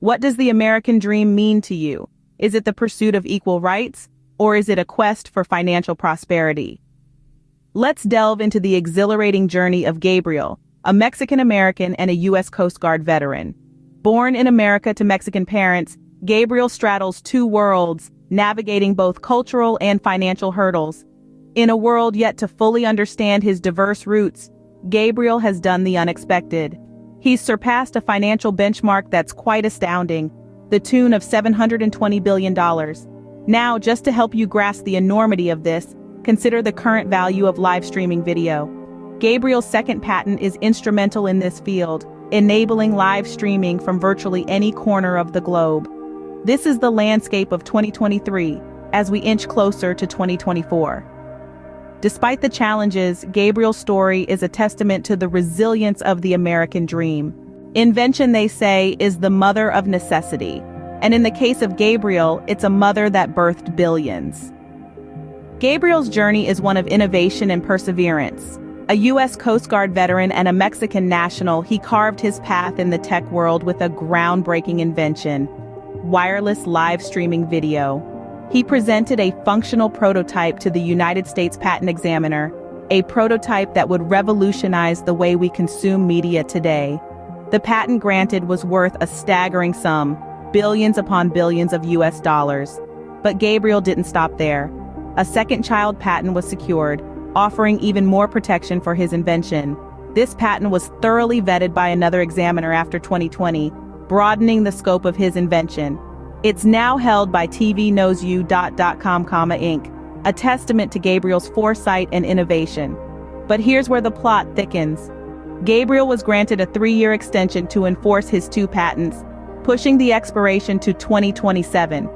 What does the American dream mean to you? Is it the pursuit of equal rights, or is it a quest for financial prosperity? Let's delve into the exhilarating journey of Gabriel, a Mexican-American and a US Coast Guard veteran. Born in America to Mexican parents, Gabriel straddles two worlds, navigating both cultural and financial hurdles. In a world yet to fully understand his diverse roots, Gabriel has done the unexpected. He's surpassed a financial benchmark that's quite astounding, the tune of $720 billion. Now, just to help you grasp the enormity of this, consider the current value of live streaming video. Gabriel's second patent is instrumental in this field, enabling live streaming from virtually any corner of the globe. This is the landscape of 2023, as we inch closer to 2024. Despite the challenges, Gabriel's story is a testament to the resilience of the American dream. Invention, they say, is the mother of necessity. And in the case of Gabriel, it's a mother that birthed billions. Gabriel's journey is one of innovation and perseverance. A US Coast Guard veteran and a Mexican national, he carved his path in the tech world with a groundbreaking invention: wireless live streaming video. He presented a functional prototype to the United States Patent Examiner, a prototype that would revolutionize the way we consume media today. The patent granted was worth a staggering sum, billions upon billions of US dollars. But Gabriel didn't stop there. A second child patent was secured, offering even more protection for his invention. This patent was thoroughly vetted by another examiner after 2020, broadening the scope of his invention. It's now held by TVKnowsYou.com, Inc., a testament to Gabriel's foresight and innovation. But here's where the plot thickens. Gabriel was granted a 3-year extension to enforce his two patents, pushing the expiration to 2027.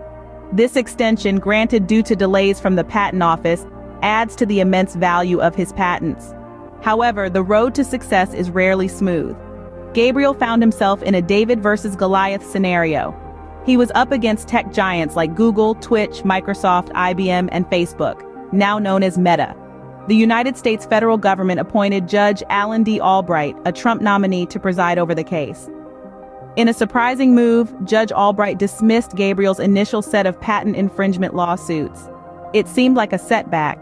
This extension, granted due to delays from the patent office, adds to the immense value of his patents. However, the road to success is rarely smooth. Gabriel found himself in a David versus Goliath scenario. He was up against tech giants like Google, Twitch, Microsoft, IBM, and Facebook, now known as Meta. The United States federal government appointed Judge Alan D. Albright, a Trump nominee, to preside over the case. In a surprising move, Judge Albright dismissed Gabriel's initial set of patent infringement lawsuits. It seemed like a setback.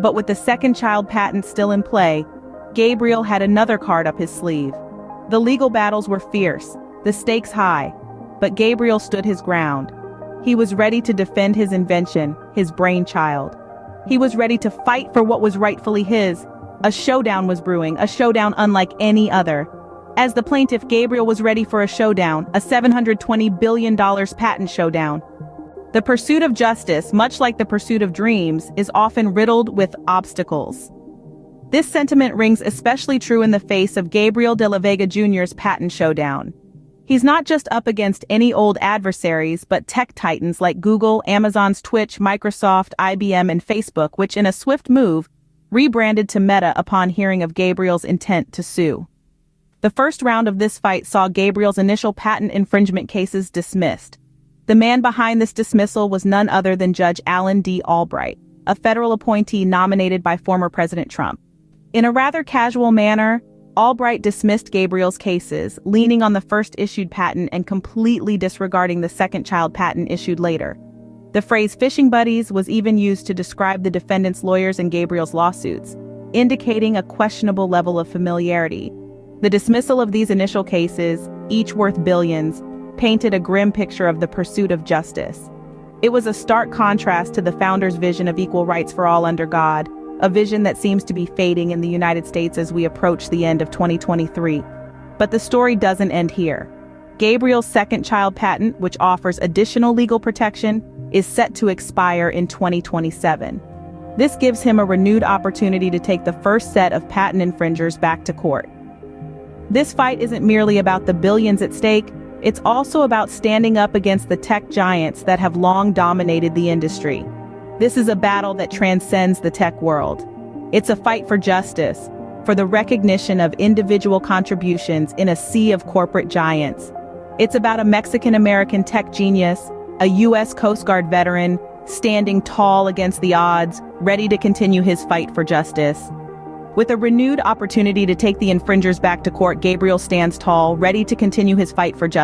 But with the second child patent still in play, Gabriel had another card up his sleeve. The legal battles were fierce, the stakes high, but Gabriel stood his ground. He was ready to defend his invention, his brainchild. He was ready to fight for what was rightfully his. A showdown was brewing, a showdown unlike any other. As the plaintiff, Gabriel was ready for a showdown, a $720 billion patent showdown. The pursuit of justice, much like the pursuit of dreams, is often riddled with obstacles. This sentiment rings especially true in the face of Gabriel De La Vega Jr.'s patent showdown. He's not just up against any old adversaries, but tech titans like Google, Amazon's Twitch, Microsoft, IBM, and Facebook, which in a swift move, rebranded to Meta upon hearing of Gabriel's intent to sue. The first round of this fight saw Gabriel's initial patent infringement cases dismissed. The man behind this dismissal was none other than Judge Alan D. Albright, a federal appointee nominated by former President Trump. In a rather casual manner, Albright dismissed Gabriel's cases, leaning on the first issued patent and completely disregarding the second child patent issued later. The phrase "fishing buddies" was even used to describe the defendant's lawyers in Gabriel's lawsuits, indicating a questionable level of familiarity. The dismissal of these initial cases, each worth billions, painted a grim picture of the pursuit of justice. It was a stark contrast to the founder's vision of equal rights for all under God, a vision that seems to be fading in the United States as we approach the end of 2023. But the story doesn't end here. Gabriel's second child patent, which offers additional legal protection, is set to expire in 2027. This gives him a renewed opportunity to take the first set of patent infringers back to court. This fight isn't merely about the billions at stake. It's also about standing up against the tech giants that have long dominated the industry. This is a battle that transcends the tech world. It's a fight for justice, for the recognition of individual contributions in a sea of corporate giants. It's about a Mexican-American tech genius, a US Coast Guard veteran, standing tall against the odds, ready to continue his fight for justice. With a renewed opportunity to take the infringers back to court, Gabriel stands tall, ready to continue his fight for justice.